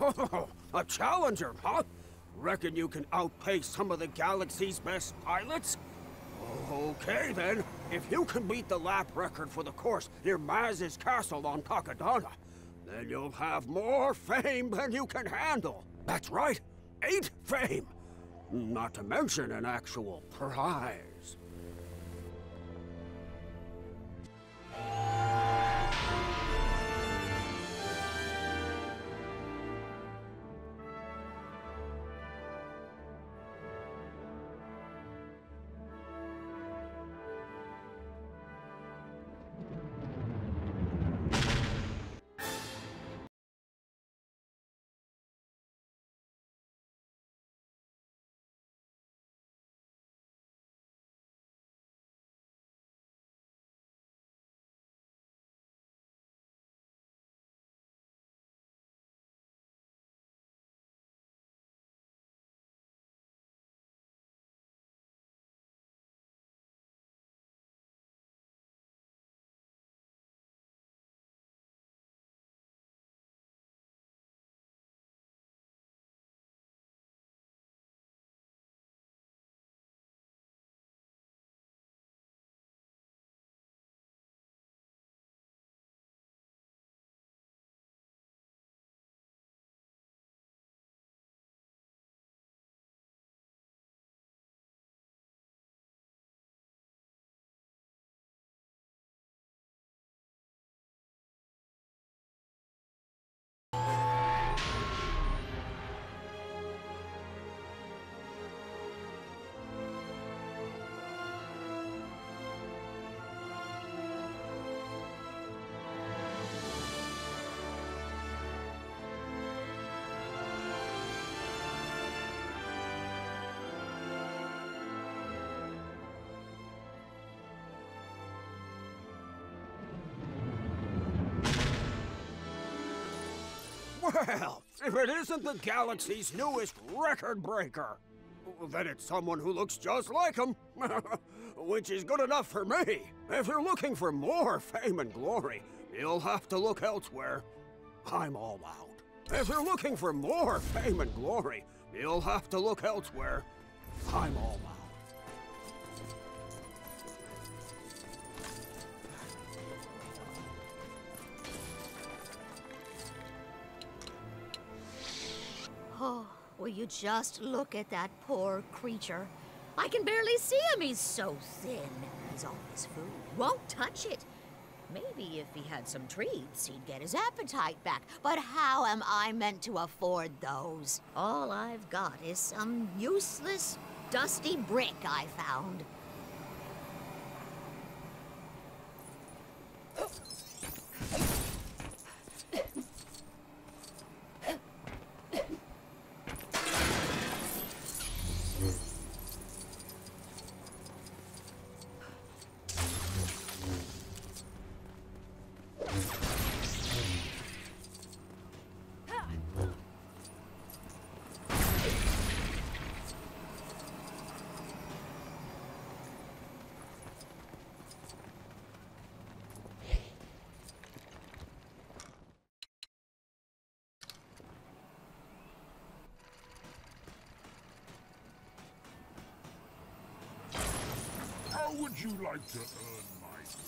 A challenger, huh? Reckon you can outpace some of the galaxy's best pilots? Okay then, if you can beat the lap record for the course near Maz's castle on Takadana, then you'll have more fame than you can handle. That's right, 8 fame! Not to mention an actual prize. Well, if it isn't the galaxy's newest record breaker, then it's someone who looks just like him, which is good enough for me. If you're looking for more fame and glory, you'll have to look elsewhere. I'm all out. If you're looking for more fame and glory, you'll have to look elsewhere. I'm all out. Oh, will you just look at that poor creature? I can barely see him. He's so thin. He's all his food. Won't touch it. Maybe if he had some treats, he'd get his appetite back. But how am I meant to afford those? All I've got is some useless, dusty brick I found. How would you like to earn my gratitude?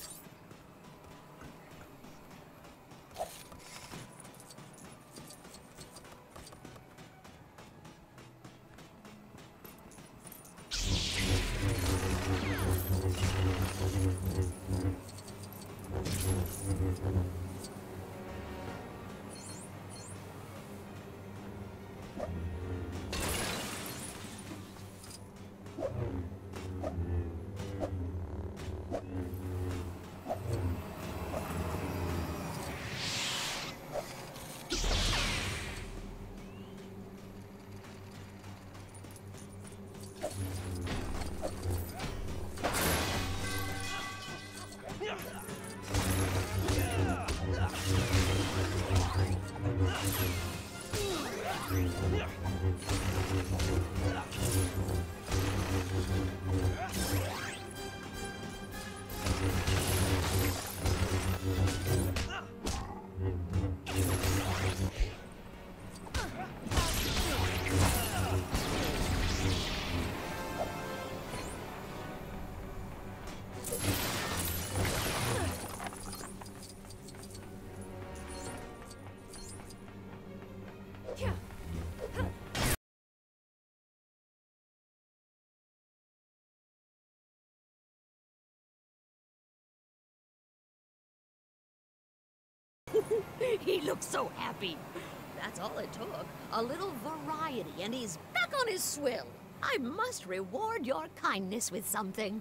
looked so happy. That's all it took. A little variety, and he's back on his swill. I must reward your kindness with something.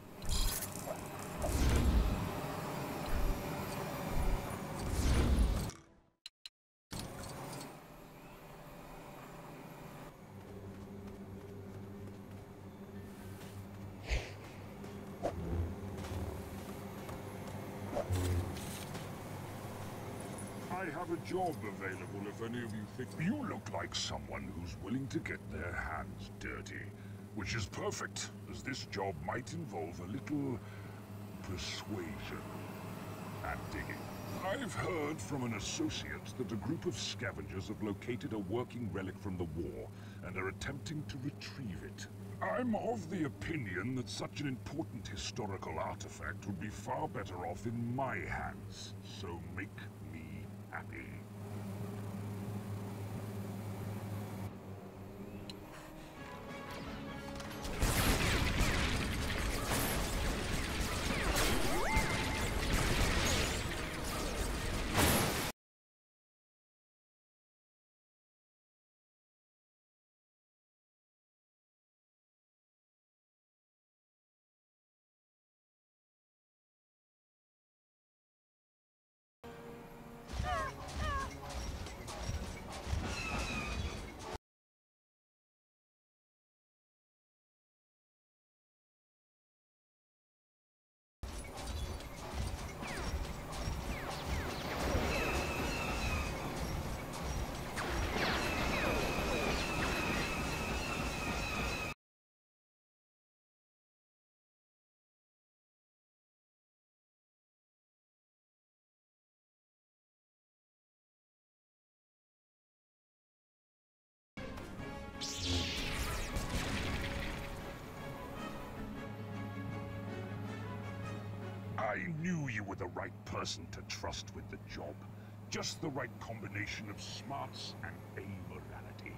Job available if any of you think you look like someone who's willing to get their hands dirty, which is perfect, as this job might involve a little persuasion and digging. I've heard from an associate that a group of scavengers have located a working relic from the war and are attempting to retrieve it. I'm of the opinion that such an important historical artifact would be far better off in my hands, so make me happy. I knew you were the right person to trust with the job. Just the right combination of smarts and amorality.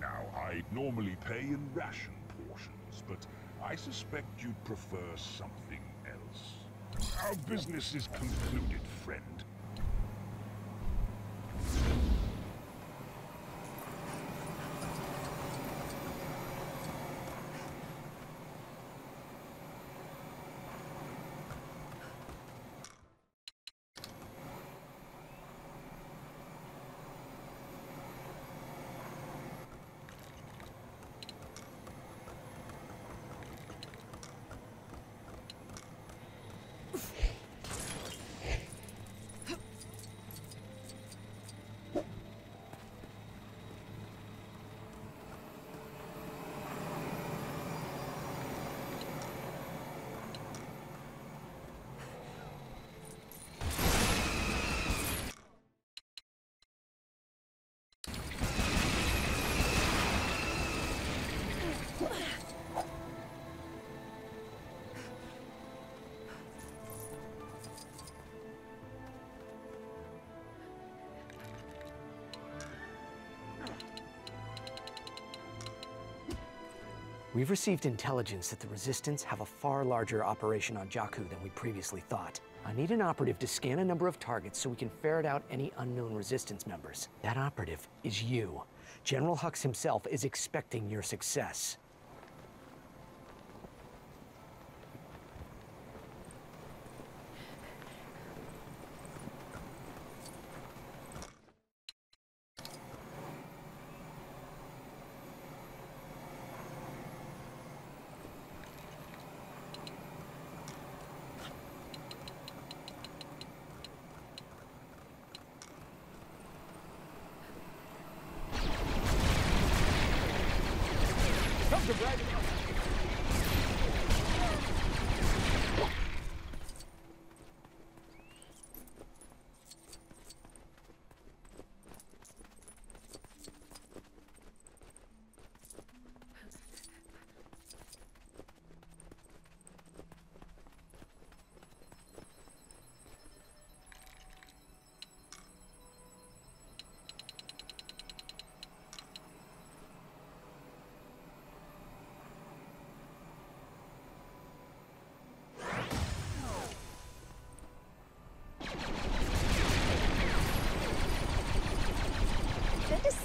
Now, I'd normally pay in ration portions, but I suspect you'd prefer something else. Our business is concluded, friend. We've received intelligence that the Resistance have a far larger operation on Jakku than we previously thought. I need an operative to scan a number of targets so we can ferret out any unknown Resistance members. That operative is you. General Hux himself is expecting your success.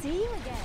See you again.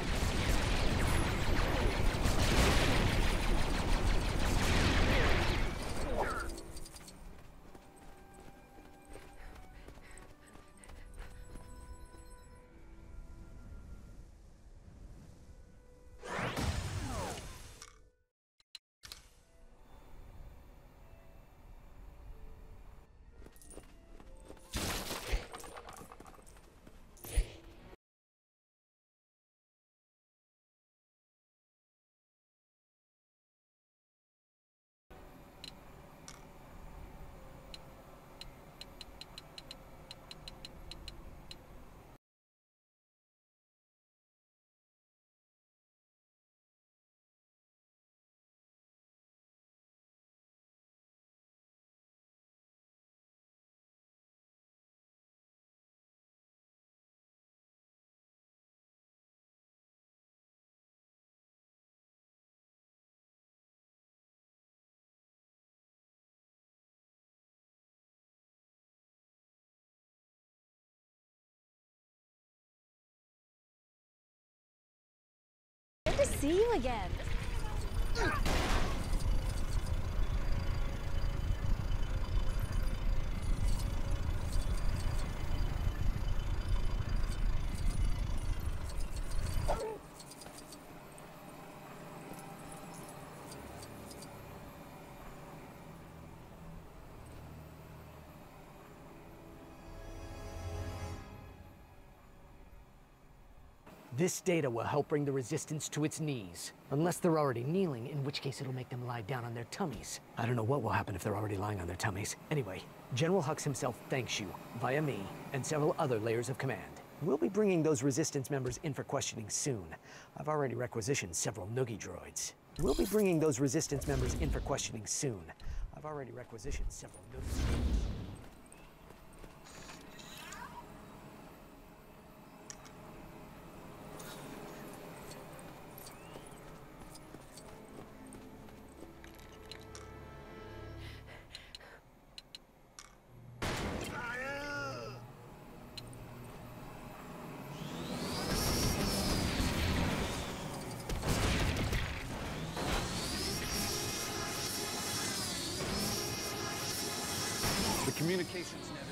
See you again. This data will help bring the Resistance to its knees. Unless they're already kneeling, in which case it'll make them lie down on their tummies. I don't know what will happen if they're already lying on their tummies. Anyway, General Hux himself thanks you, via me, and several other layers of command. We'll be bringing those Resistance members in for questioning soon. I've already requisitioned several Noogie droids. We'll be bringing those Resistance members in for questioning soon. I've already requisitioned several Noogie droids. Communications never.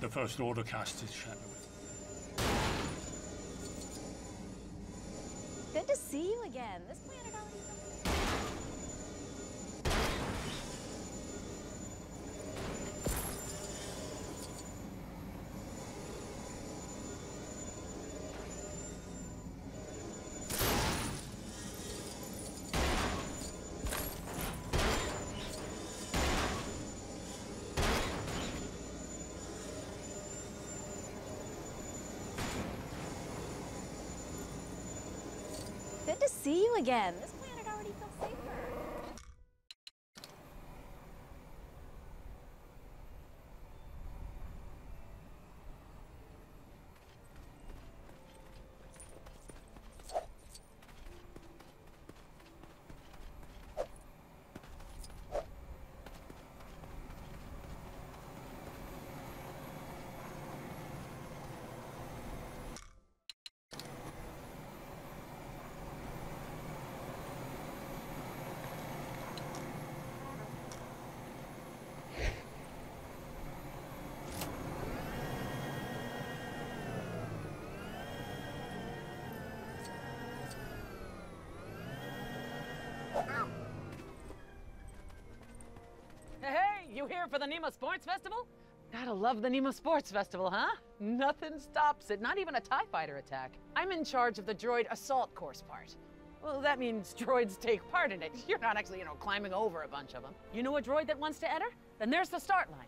The First Order cast is shadowy. Good to see you again. This planet already. to see you again. This planet already feels safer. You here for the Niima Sports Festival? Gotta love the Niima Sports Festival, huh? Nothing stops it, not even a TIE fighter attack. I'm in charge of the droid assault course part. Well, that means droids take part in it. You're not actually, you know, climbing over a bunch of them. You know a droid that wants to enter? Then there's the start line.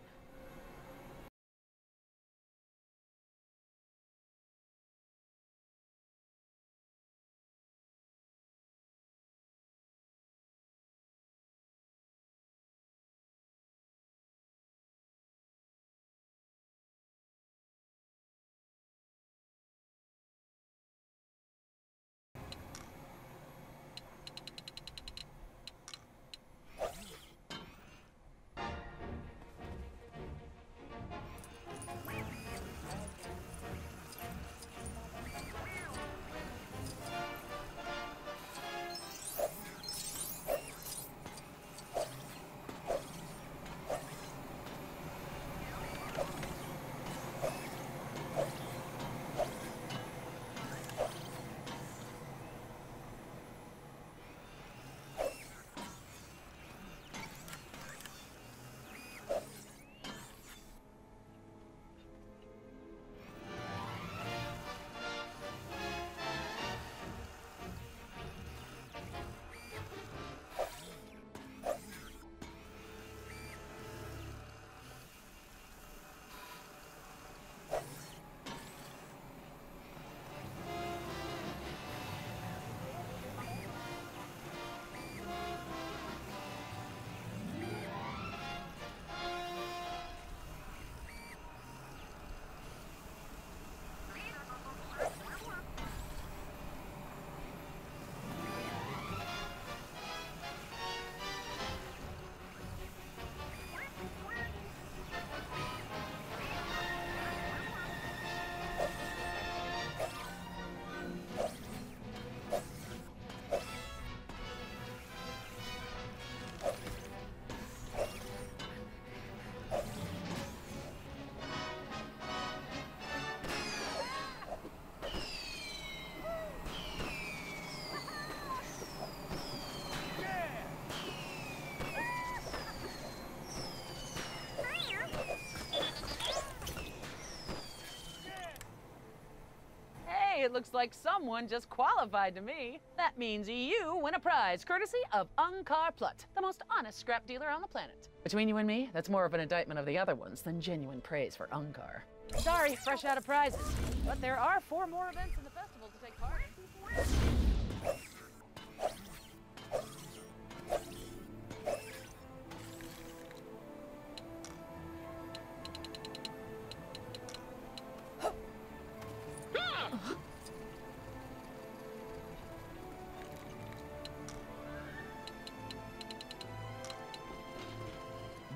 It looks like someone just qualified to me. That means you win a prize, courtesy of Unkar Plutt, the most honest scrap dealer on the planet. Between you and me, that's more of an indictment of the other ones than genuine praise for Unkar. Sorry, fresh out of prizes, but there are 4 more events in the festival to take part in.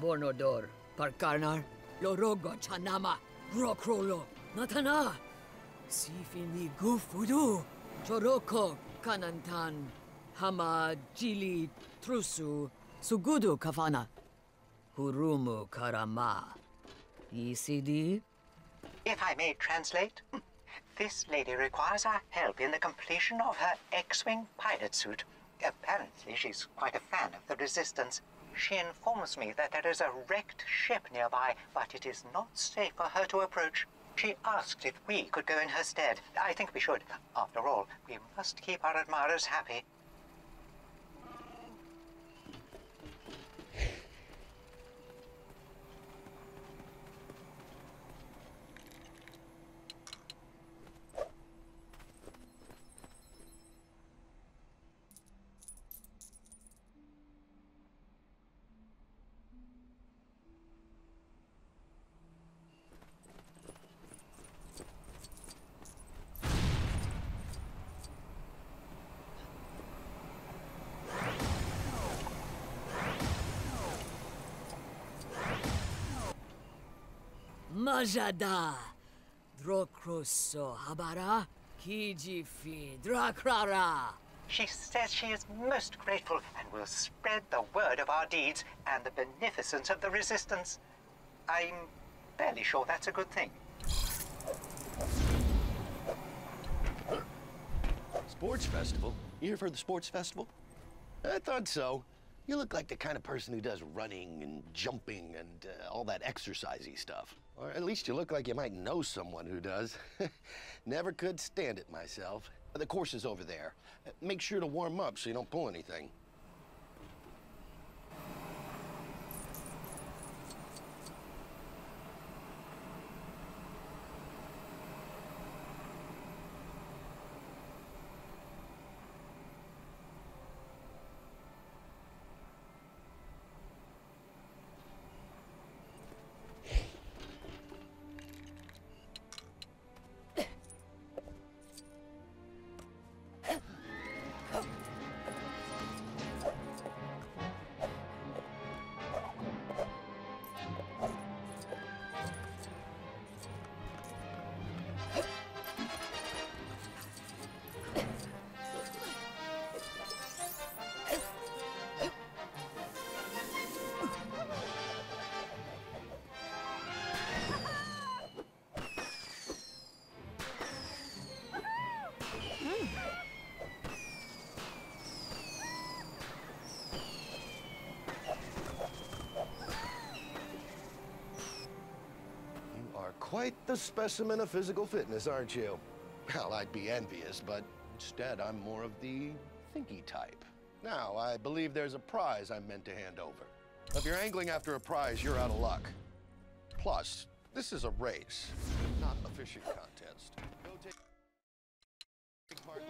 Bornodor, Parcarnar, Lorogo Chanama, Rocrolo, Natana, Sifini Goofudu, Choroko, Kanantan, Hama Gili, Trusu, Sugudo Kafana, Hurumu Karama, ECD? If I may translate, this lady requires our help in the completion of her X-Wing pilot suit. Apparently she's quite a fan of the Resistance. She informs me that there is a wrecked ship nearby, but it is not safe for her to approach. She asked if we could go in her stead. I think we should. After all, we must keep our admirers happy. Ajada. Drokroso habara kijifi drakrara. She says she is most grateful and will spread the word of our deeds and the beneficence of the Resistance. I'm fairly sure that's a good thing. Sports festival? You here for the sports festival? I thought so. You look like the kind of person who does running and jumping and all that exercisey stuff. Or at least you look like you might know someone who does. Never could stand it myself. The course is over there. Make sure to warm up so you don't pull anything. Quite the specimen of physical fitness, aren't you? Well, I'd be envious, but instead I'm more of the thinky type. Now, I believe there's a prize I'm meant to hand over. If you're angling after a prize, you're out of luck. Plus, this is a race, not a fishing contest. Go take part.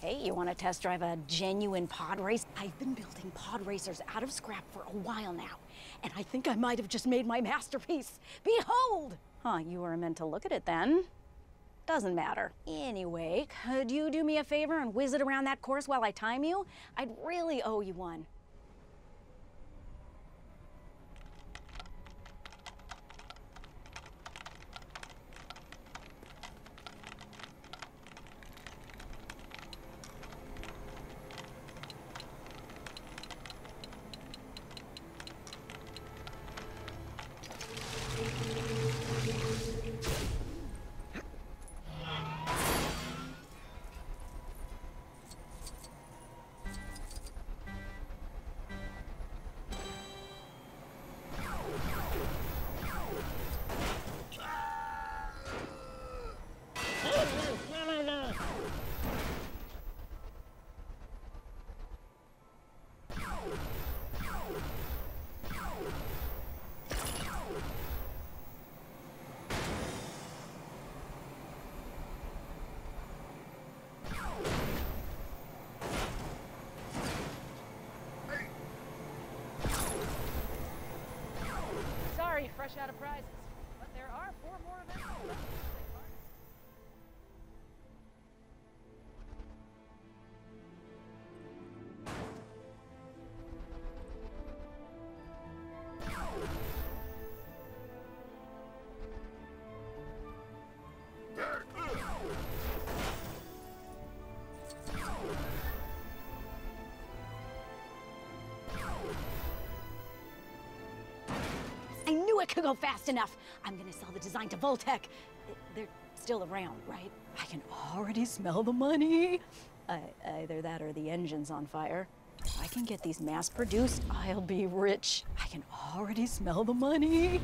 Hey, you want to test drive a genuine pod race? I've been building pod racers out of scrap for a while now, and I think I might have just made my masterpiece. Behold! Huh, you were meant to look at it then. Doesn't matter. Anyway, could you do me a favor and whiz it around that course while I time you? I'd really owe you one. Fresh out of prizes, but there are 4 more events. It could go fast enough. I'm gonna sell the design to Voltech. They're still around, right? I can already smell the money. Either that or the engine's on fire. If I can get these mass-produced, I'll be rich. I can already smell the money.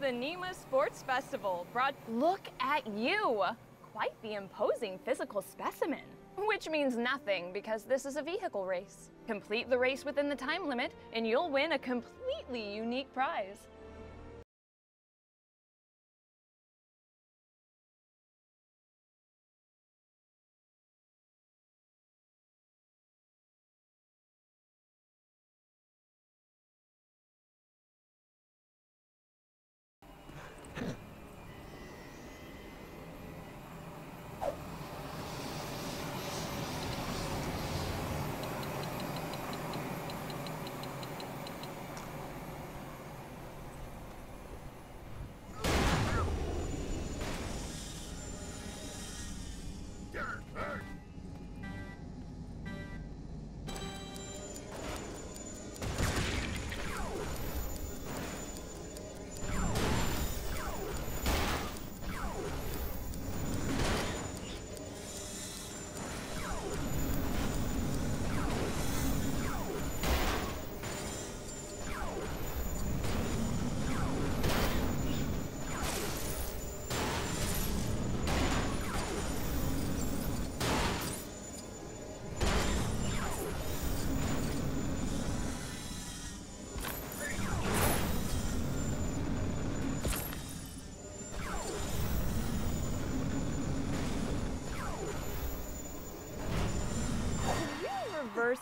the Niima Sports Festival brought... Look at you! Quite the imposing physical specimen. Which means nothing, because this is a vehicle race. Complete the race within the time limit, and you'll win a completely unique prize.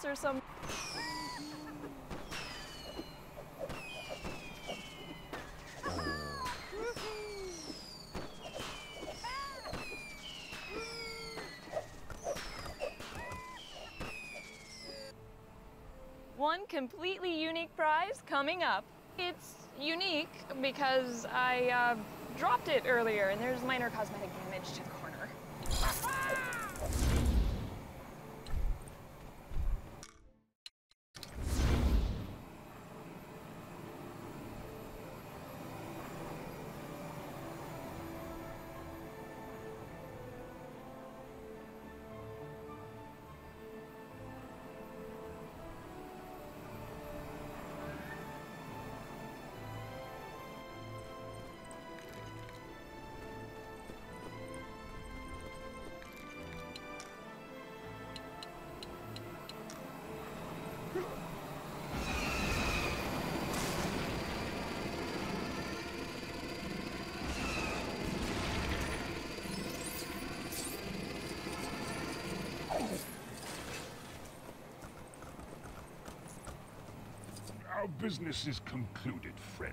Or something. One completely unique prize coming up. It's unique because I dropped it earlier and there's minor cosmetic damage to the corner. Our business is concluded, friend.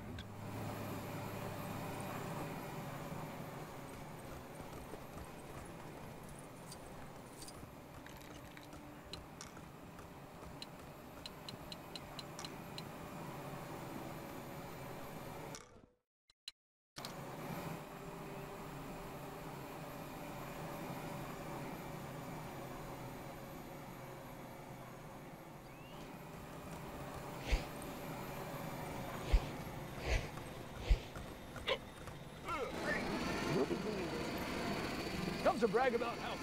To brag about how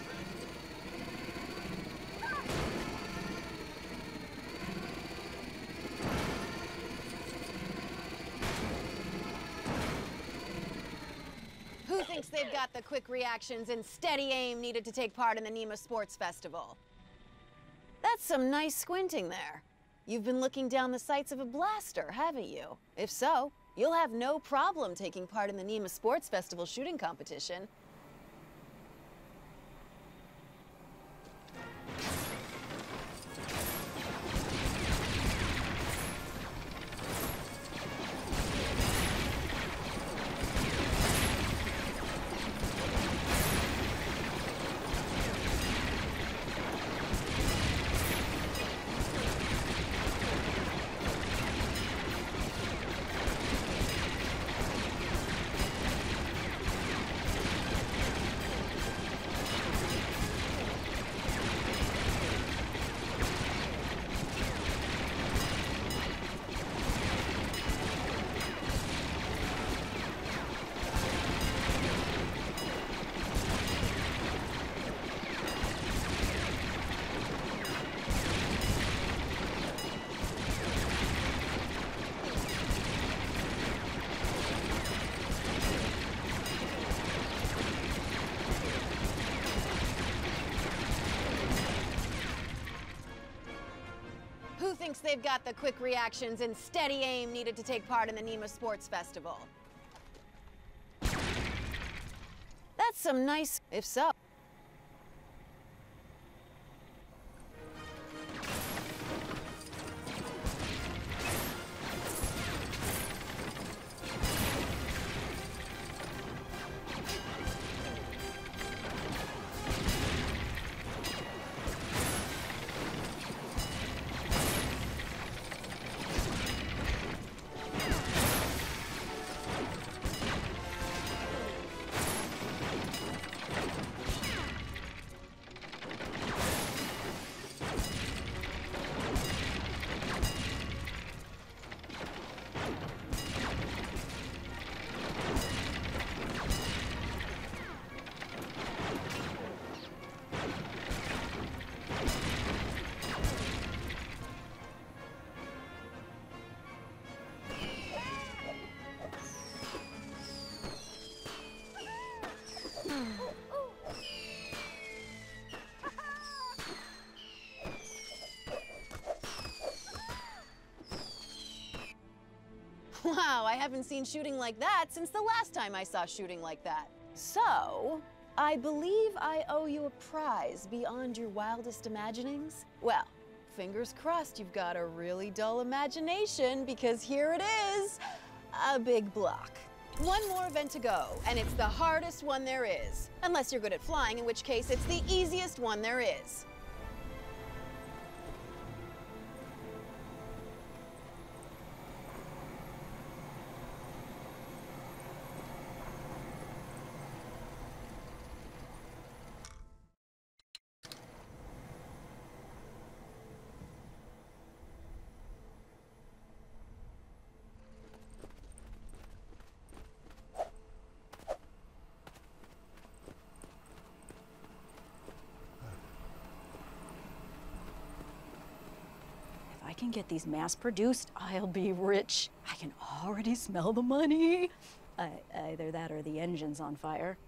who thinks they've got the quick reactions and steady aim needed to take part in the Niima Sports Festival? That's some nice squinting there. You've been looking down the sights of a blaster, haven't you? If so, you'll have no problem taking part in the Niima Sports Festival shooting competition. they've got the quick reactions and steady aim needed to take part in the Niima Sports Festival. That's some nice, if so. Wow, I haven't seen shooting like that since the last time I saw shooting like that. So, I believe I owe you a prize beyond your wildest imaginings. Well, fingers crossed you've got a really dull imagination, because here it is, a big block. One more event to go, and it's the hardest one there is. Unless you're good at flying, in which case it's the easiest one there is. Can get these mass-produced, I'll be rich. I can already smell the money. Either that or the engine's on fire.